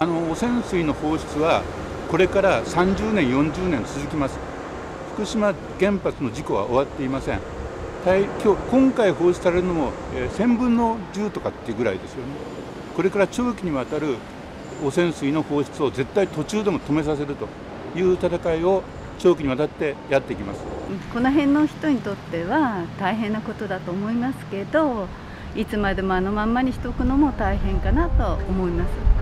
汚染水の放出はこれから30年、40年続きます。福島原発の事故は終わっていません。今回放出されるのも1000分の10とかっていうぐらいですよね。これから長期にわたる汚染水の放出を絶対途中でも止めさせるという戦いを長期にわたってやっていきます。この辺の人にとっては大変なことだと思いますけど、いつまでもあのまんまにしておくのも大変かなと思います。